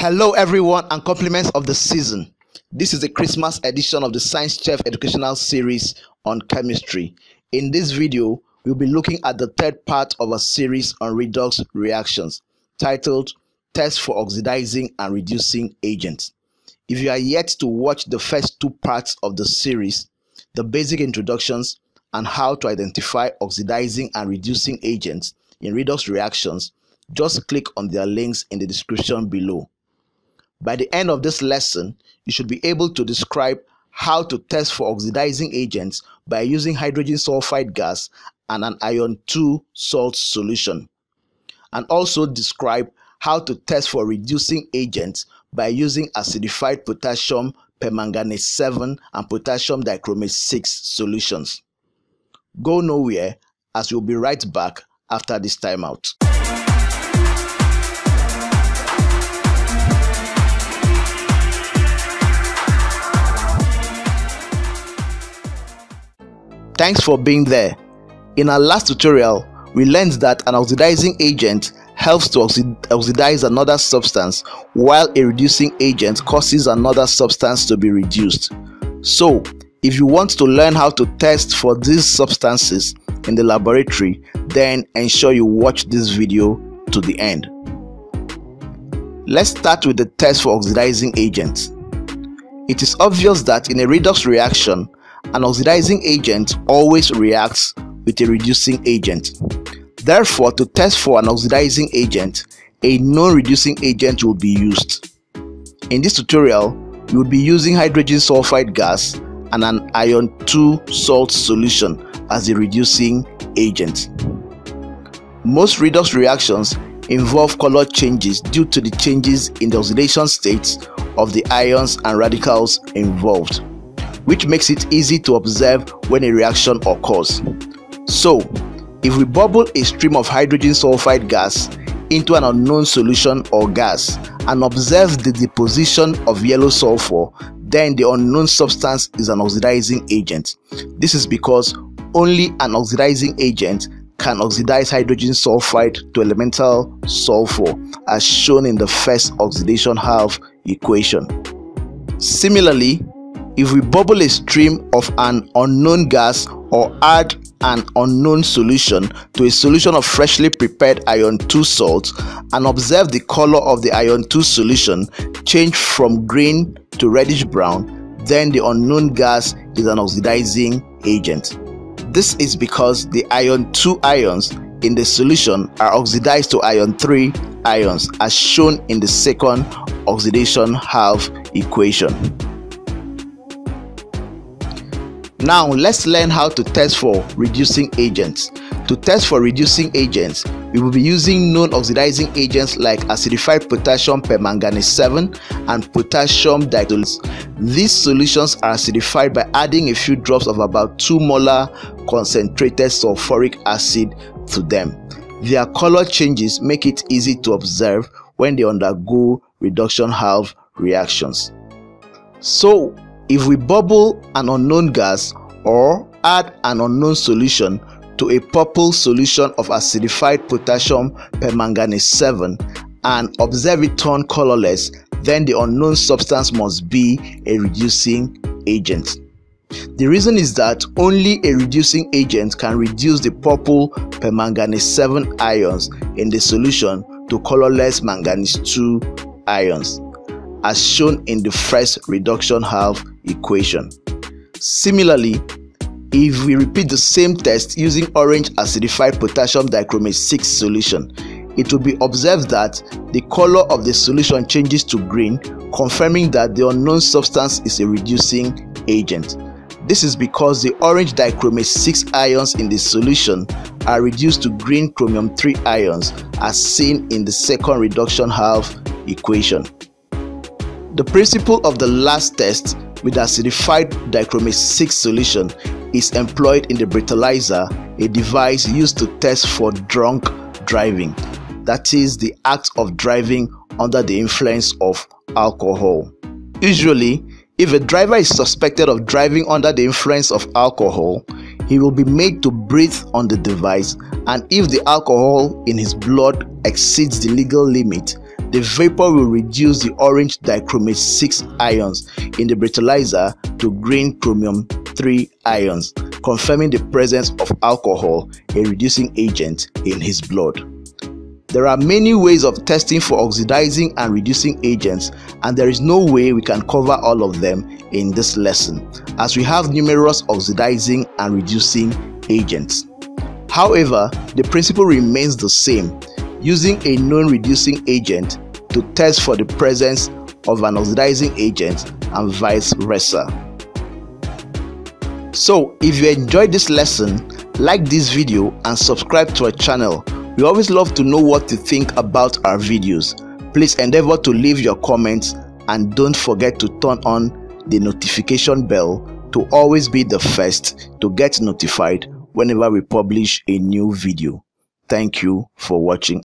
Hello everyone, and compliments of the season. This is the Christmas edition of the Science Chef Educational Series on Chemistry. In this video, we'll be looking at the third part of a series on redox reactions, titled Tests for Oxidizing and Reducing Agents. If you are yet to watch the first two parts of the series, the basic introductions and how to identify oxidizing and reducing agents in redox reactions, just click on their links in the description below. By the end of this lesson, you should be able to describe how to test for oxidizing agents by using hydrogen sulfide gas and an iron 2 salt solution, and also describe how to test for reducing agents by using acidified potassium permanganate 7 and potassium dichromate 6 solutions. Go nowhere, as we'll be right back after this timeout. Thanks for being there. In our last tutorial, we learned that an oxidizing agent helps to oxidize another substance, while a reducing agent causes another substance to be reduced. So, if you want to learn how to test for these substances in the laboratory, then ensure you watch this video to the end. Let's start with the test for oxidizing agents. It is obvious that in a redox reaction, an oxidizing agent always reacts with a reducing agent. Therefore, to test for an oxidizing agent, a known reducing agent will be used. In this tutorial, we will be using hydrogen sulfide gas and an iron 2 salt solution as a reducing agent. Most redox reactions involve color changes due to the changes in the oxidation states of the ions and radicals involved, which makes it easy to observe when a reaction occurs. So, if we bubble a stream of hydrogen sulfide gas into an unknown solution or gas and observe the deposition of yellow sulfur, then the unknown substance is an oxidizing agent. This is because only an oxidizing agent can oxidize hydrogen sulfide to elemental sulfur, as shown in the first oxidation half equation. Similarly, if we bubble a stream of an unknown gas or add an unknown solution to a solution of freshly prepared iron 2 salt and observe the color of the iron 2 solution change from green to reddish brown, then the unknown gas is an oxidizing agent. This is because the iron 2 ions in the solution are oxidized to iron 3 ions, as shown in the second oxidation half equation. Now let's learn how to test for reducing agents. To test for reducing agents, we will be using known oxidizing agents like acidified potassium permanganate 7 and potassium dichromate. These solutions are acidified by adding a few drops of about 2 molar concentrated sulfuric acid to them. Their color changes make it easy to observe when they undergo reduction half reactions. So, if we bubble an unknown gas or add an unknown solution to a purple solution of acidified potassium permanganate 7 and observe it turn colorless, then the unknown substance must be a reducing agent. The reason is that only a reducing agent can reduce the purple permanganate 7 ions in the solution to colorless manganese 2 ions, as shown in the first reduction half equation. Similarly, if we repeat the same test using orange acidified potassium dichromate 6 solution, it will be observed that the color of the solution changes to green, confirming that the unknown substance is a reducing agent. This is because the orange dichromate 6 ions in the solution are reduced to green chromium 3 ions, as seen in the second reduction half equation. The principle of the last test with acidified dichromate 6 solution is employed in the breathalyzer, a device used to test for drunk driving, that is, the act of driving under the influence of alcohol. Usually, if a driver is suspected of driving under the influence of alcohol, he will be made to breathe on the device, and if the alcohol in his blood exceeds the legal limit, The vapor will reduce the orange dichromate 6 ions in the breathalyzer to green chromium 3 ions, confirming the presence of alcohol, a reducing agent, in his blood. There are many ways of testing for oxidizing and reducing agents, and there is no way we can cover all of them in this lesson, as we have numerous oxidizing and reducing agents. However, the principle remains the same, using a known reducing agent to test for the presence of an oxidizing agent and vice versa. So, if you enjoyed this lesson, like this video and subscribe to our channel. We always love to know what you think about our videos. Please endeavor to leave your comments and don't forget to turn on the notification bell to always be the first to get notified whenever we publish a new video. Thank you for watching.